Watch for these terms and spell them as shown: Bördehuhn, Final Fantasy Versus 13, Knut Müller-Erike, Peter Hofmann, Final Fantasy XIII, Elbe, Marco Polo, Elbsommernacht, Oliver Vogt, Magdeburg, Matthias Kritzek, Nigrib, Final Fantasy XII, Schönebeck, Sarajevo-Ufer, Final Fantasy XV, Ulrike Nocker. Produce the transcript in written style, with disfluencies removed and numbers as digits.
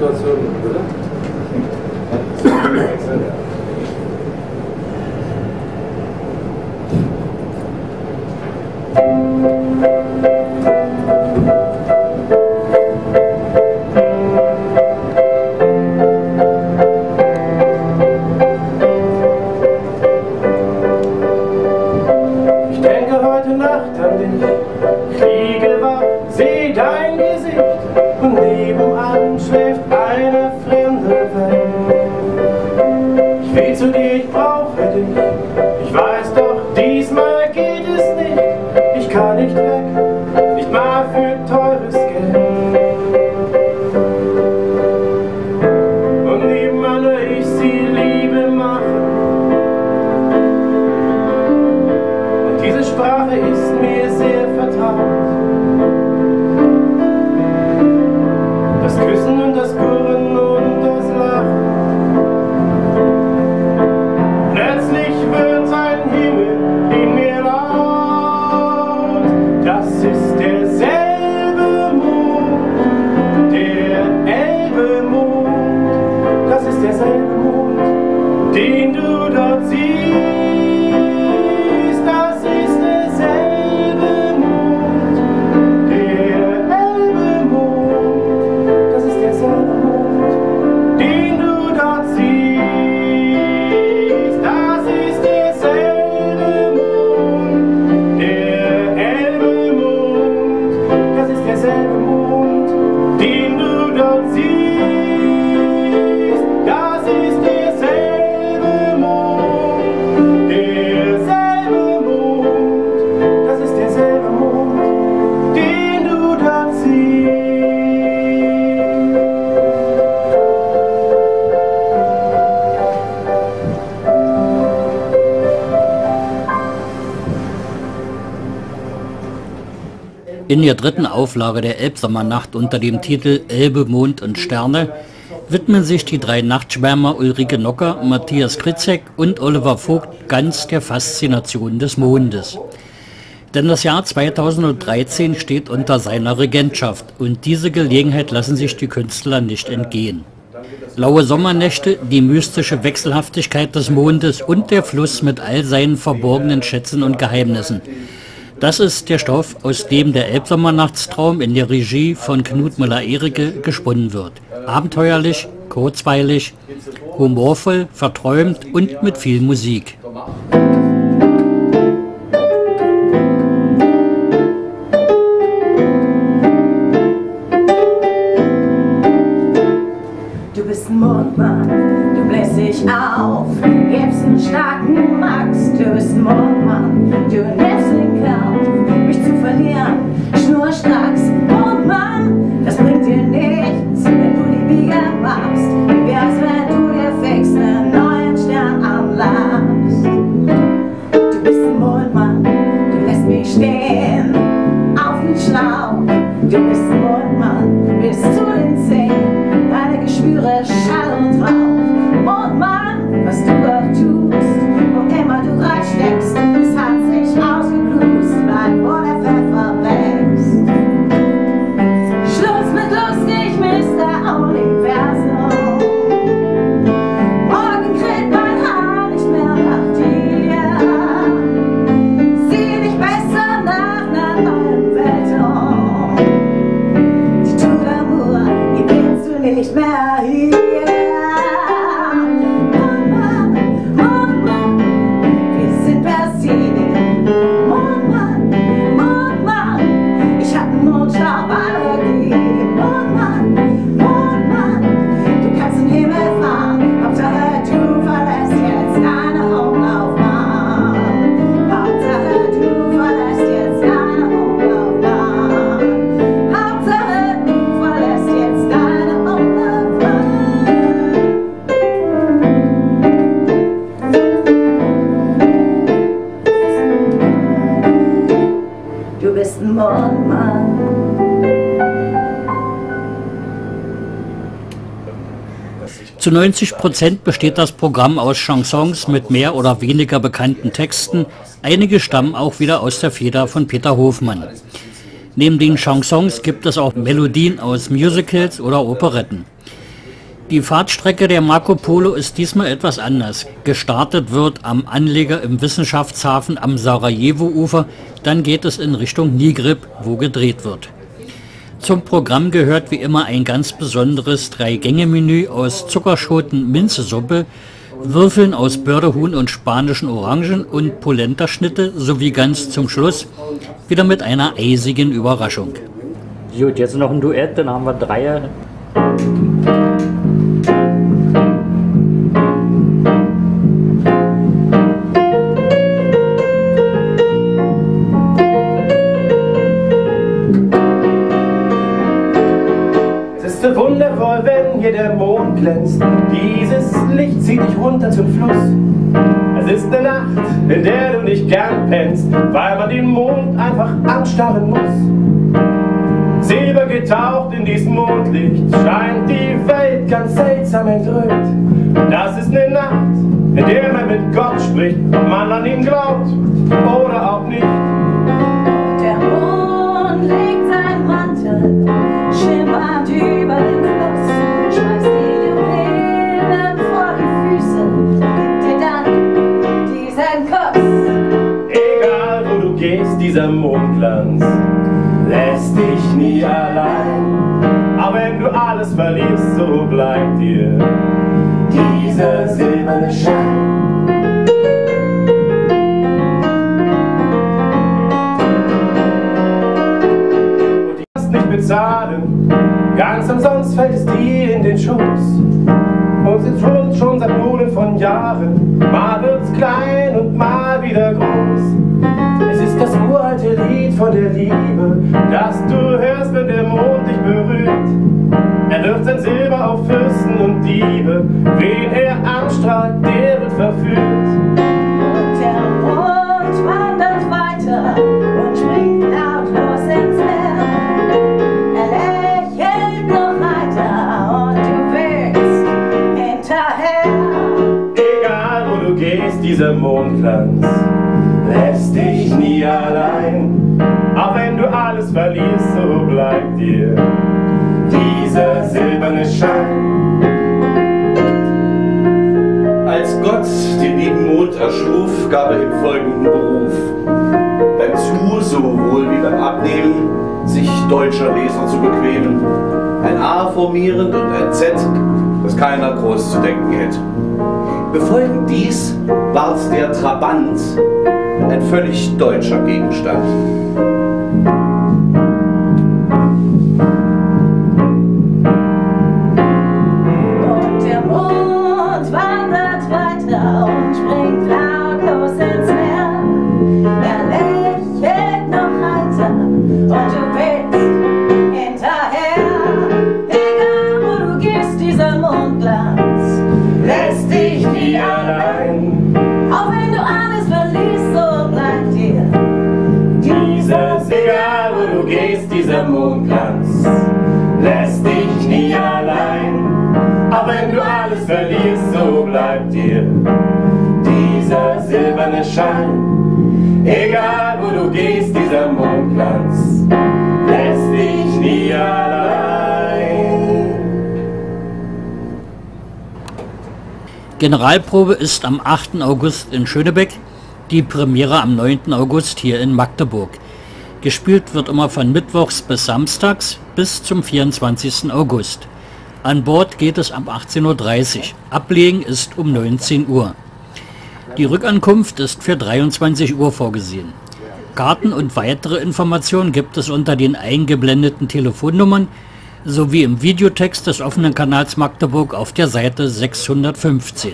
Situation, oder? Ich denke heute Nacht an dich, fliege wach, seh dein Gesicht und nebenan schläft eine fremde Welt. Ich will zu dir, ich brauche dich, ich weiß doch, diesmal geht es nicht, ich kann nicht weg, nicht mal für teures Geld. Und nebenan höre ich sie Liebe machen, und diese Sprache ist mir sehr vertraut. Das Küssen und das Gurren und das Lachen. Plötzlich wird ein Himmel in mir laut. Das ist derselbe Mond, der Elbemond. Das ist derselbe Mond, den du dort siehst. Das ist derselbe Mond, der In der dritten Auflage der Elbsommernacht unter dem Titel Elbe, Mond und Sterne widmen sich die drei Nachtschwärmer Ulrike Nocker, Matthias Kritzek und Oliver Vogt ganz der Faszination des Mondes. Denn das Jahr 2013 steht unter seiner Regentschaft und diese Gelegenheit lassen sich die Künstler nicht entgehen. Laue Sommernächte, die mystische Wechselhaftigkeit des Mondes und der Fluss mit all seinen verborgenen Schätzen und Geheimnissen. Das ist der Stoff, aus dem der Elbsommernachtstraum in der Regie von Knut Müller-Erike gesponnen wird. Abenteuerlich, kurzweilig, humorvoll, verträumt und mit viel Musik. Du bist ein Mondmann, du bläst dich auf, gibst einen starken Max. Du bist ein Mondmann, du nimmst den Kampf, mich zu verlieren, schnurstracks. Mondmann, das bringt dir nichts, wenn du die Biege machst. Wie wär's, wenn du dir fix einen neuen Stern anlachst? Du bist ein Mondmann, du lässt mich stehen, auf den Schlauch. Du bist ein Mondmann, bis zu den Zehen. Deine Geschwüre, Schall und Rauch. Mondmann, was du doch tust, wo immer du reinsteckst, es hat sich ausgeblust, weil wo der Pfeffer wächst. Schluss mit lustig, Mr. Universum. Morgen kräht mein Haar nicht mehr nach dir. Sieh dich besser nach einer neuen Welt. Die Tour d'amour, die willst du nicht mehr hier. Zu 90% besteht das Programm aus Chansons mit mehr oder weniger bekannten Texten. Einige stammen auch wieder aus der Feder von Peter Hofmann. Neben den Chansons gibt es auch Melodien aus Musicals oder Operetten. Die Fahrtstrecke der Marco Polo ist diesmal etwas anders. Gestartet wird am Anleger im Wissenschaftshafen am Sarajevo-Ufer, dann geht es in Richtung Nigrib, wo gedreht wird. Zum Programm gehört wie immer ein ganz besonderes 3-Gänge-Menü aus Zuckerschoten-Minzesuppe, Würfeln aus Bördehuhn und spanischen Orangen und Polenta-Schnitte sowie ganz zum Schluss wieder mit einer eisigen Überraschung. Gut, jetzt noch ein Duett, dann haben wir Dreier. Es ist so wundervoll, wenn hier der Mond glänzt. Dieses Licht zieht dich runter zum Fluss. Es ist eine Nacht, in der du nicht gern pennst, weil man den Mond einfach anstarren muss. Silber getaucht in diesem Mondlicht, scheint die Welt ganz seltsam entrückt. Das ist eine Nacht, in der man mit Gott spricht, ob man an ihn glaubt oder auch nicht. Der Mond legt seinen Mantel, schimmert über den Fluss, schmeißt die Juwelen vor die Füße, gibt dir dann diesen Kuss. Egal wo du gehst, dieser Mondglanz lässt dich nie allein, aber wenn du alles verlierst, so bleibt dir dieser silberne Schein. Und du kannst nicht bezahlen, ganz umsonst fällt es dir in den Schoß. Und sitzt rund schon seit Monaten von Jahren, mal wird's klein und mal wieder groß. Es ist das uralte Lied von der Liebe, das du hörst, wenn der Mond dich berührt. Er wirft sein Silber auf Fürsten und Diebe, wen er anstrahlt, der wird verführt. Und der Mond wandert weiter und springt lautlos ins Meer. Er lächelt noch weiter und du winkst hinterher. Egal wo du gehst, dieser Mondglanz lässt dich nie allein, auch wenn du alles verlierst, so bleibt dir dieser silberne Schein. Als Gott den lieben Mond erschuf, gab er ihm folgenden Beruf: beim Zu sowohl wie beim Abnehmen sich deutscher Leser zu bequemen, ein A formierend und ein Z, das keiner groß zu denken hätte. Befolgend dies ward der Trabant ein völlig deutscher Gegenstand. Und der Mond wandert weiter und springt lautlos ins Meer. Er lächelt noch heiter und du willst hinterher. Egal wo du gehst, dieser Mondglanz lässt dich nie allein. Auch wenn du alles verlierst, so egal wo du gehst, dieser Mondglanz lässt dich nie allein. Auch wenn du alles verlierst, so bleibt dir dieser silberne Schein. Egal wo du gehst, dieser Mondglanz lässt dich nie allein. Generalprobe ist am 8. August in Schönebeck, die Premiere am 9. August hier in Magdeburg. Gespielt wird immer von mittwochs bis samstags bis zum 24. August. An Bord geht es ab 18:30 Uhr. Ablegen ist um 19 Uhr. Die Rückankunft ist für 23 Uhr vorgesehen. Karten und weitere Informationen gibt es unter den eingeblendeten Telefonnummern sowie im Videotext des offenen Kanals Magdeburg auf der Seite 615.